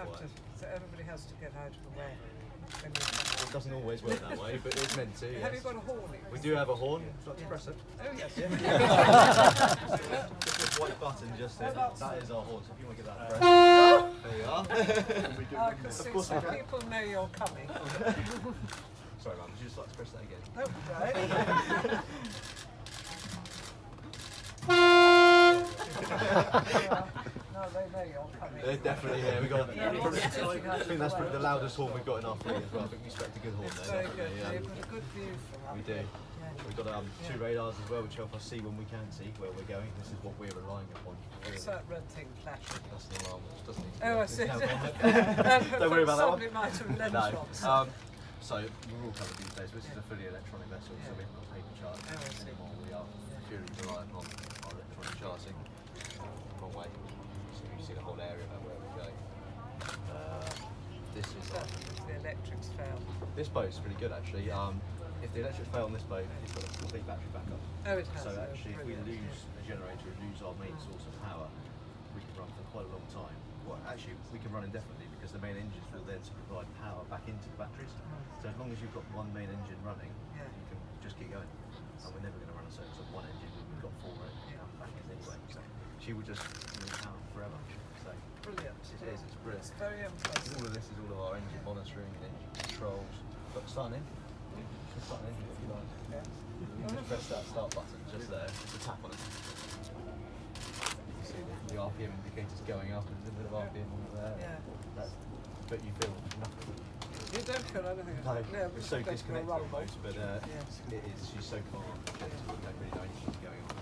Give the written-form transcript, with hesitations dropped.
everybody has to get out of the way. It doesn't always work that way, but it's meant to. Yes. Have you got a horn? We do have a horn. Would you like to press it? Oh, yes. Yeah. This white button just there. That is our horn, so if you want to get that pressed. There you are. Of course, people know you're coming. Sorry, ma'am, would you just like to press that again? Nope. Right. They're definitely here. We got. Yeah, I think that's probably the loudest horn we've got in our fleet as well. I think we expect a good horn there. Yeah. We've got a good view from up. We do. Yeah. We've got two radars as well, which help us see when we can see where we're going. This is what we're relying upon. What's that red thing flashing? That's an alarm. Doesn't need to be. Oh, I see. Don't worry about that one. Somebody might have lens drops. So we're all covered these days. This is a fully electronic vessel, so we haven't got paper charts anymore. We are purely reliant on our electronic charting. Wrong way. See the whole area about where we're going. This is the electrics fail. This boat's pretty good actually. If the electrics fail on this boat, it's got a complete battery backup. Oh, it has. So actually, if we lose a generator and lose our main source of power, we can run for quite a long time. Well, actually, we can run indefinitely because the main engines will then provide power back into the batteries. So as long as you've got one main engine running, you can just keep going. And we're never going to run a service on one engine. We've got four backers anyway. So she will just lose power forever. Brilliant. It is, it's brilliant. It's very impressive. All of this is all of our engine monitoring and engine controls. Got start an engine. Start an engine if you like. Yeah. You just press that start button just there. Just tap on it. You can see the RPM indicators going up and a little bit of RPM on there. Yeah. But you feel nothing. You don't feel anything. No, we're so disconnected on boats, but it is, she's so calm. She doesn't really know anything's going on.